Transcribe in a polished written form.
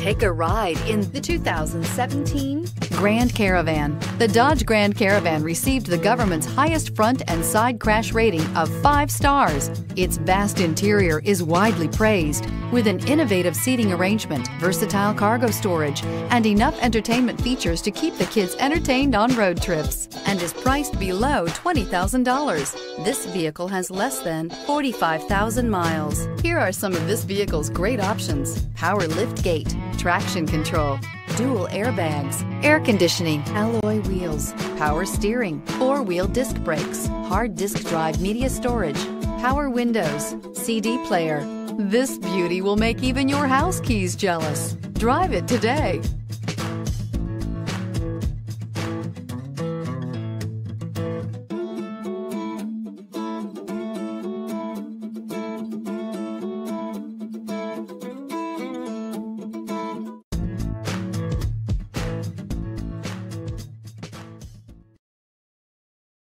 Take a ride in the 2017 Grand Caravan. The Dodge Grand Caravan received the government's highest front and side crash rating of 5 stars. Its vast interior is widely praised, with an innovative seating arrangement, versatile cargo storage, and enough entertainment features to keep the kids entertained on road trips, and is priced below $20,000. This vehicle has less than 45,000 miles. Here are some of this vehicle's great options: power lift gate, traction control, dual airbags, air conditioning, alloy wheels, power steering, 4-wheel disc brakes, hard disk drive media storage, power windows, CD player. This beauty will make even your house keys jealous. Drive it today.